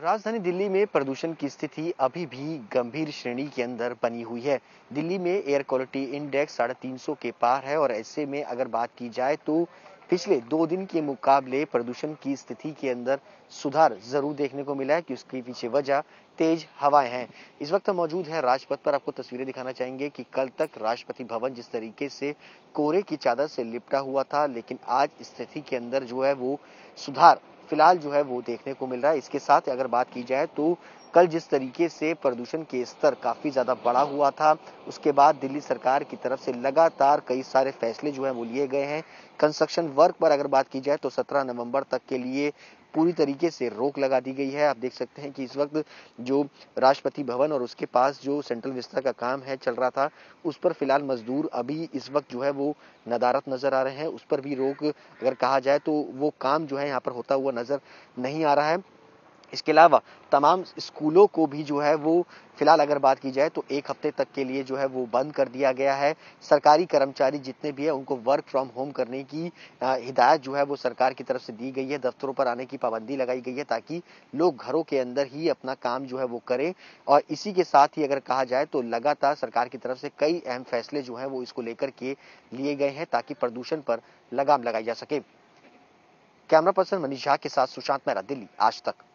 राजधानी दिल्ली में प्रदूषण की स्थिति अभी भी गंभीर श्रेणी के अंदर बनी हुई है। दिल्ली में एयर क्वालिटी इंडेक्स 350 के पार है और ऐसे में अगर बात की जाए तो पिछले 2 दिन के मुकाबले प्रदूषण की स्थिति के अंदर सुधार जरूर देखने को मिला है कि उसके पीछे वजह तेज हवाएं हैं। इस वक्त मौजूद है राजपथ पर, आपको तस्वीरें दिखाना चाहेंगे कि कल तक राष्ट्रपति भवन जिस तरीके से कोहरे की चादर से लिपटा हुआ था, लेकिन आज स्थिति के अंदर जो है वो सुधार फिलहाल जो है वो देखने को मिल रहा है। इसके साथ अगर बात की जाए तो कल जिस तरीके से प्रदूषण के स्तर काफी ज्यादा बढ़ा हुआ था, उसके बाद दिल्ली सरकार की तरफ से लगातार कई सारे फैसले जो है वो लिए गए हैं। कंस्ट्रक्शन वर्क पर अगर बात की जाए तो 17 नवंबर तक के लिए पूरी तरीके से रोक लगा दी गई है। आप देख सकते हैं कि इस वक्त जो राष्ट्रपति भवन और उसके पास जो सेंट्रल विस्ता का काम है चल रहा था, उस पर फिलहाल मजदूर अभी इस वक्त जो है वो नदारत नजर आ रहे हैं। उस पर भी रोक अगर कहा जाए तो वो काम जो है यहाँ पर होता हुआ नजर नहीं आ रहा है। इसके अलावा तमाम स्कूलों को भी जो है वो फिलहाल अगर बात की जाए तो 1 हफ्ते तक के लिए जो है वो बंद कर दिया गया है। सरकारी कर्मचारी जितने भी है उनको वर्क फ्रॉम होम करने की हिदायत जो है वो सरकार की तरफ से दी गई है। दफ्तरों पर आने की पाबंदी लगाई गई है ताकि लोग घरों के अंदर ही अपना काम जो है वो करें। और इसी के साथ ही अगर कहा जाए तो लगातार सरकार की तरफ से कई अहम फैसले जो है वो इसको लेकर के लिए गए हैं ताकि प्रदूषण पर लगाम लगाई जा सके। कैमरा पर्सन मनीष झा के साथ सुशांत मेहरा, दिल्ली, आज तक।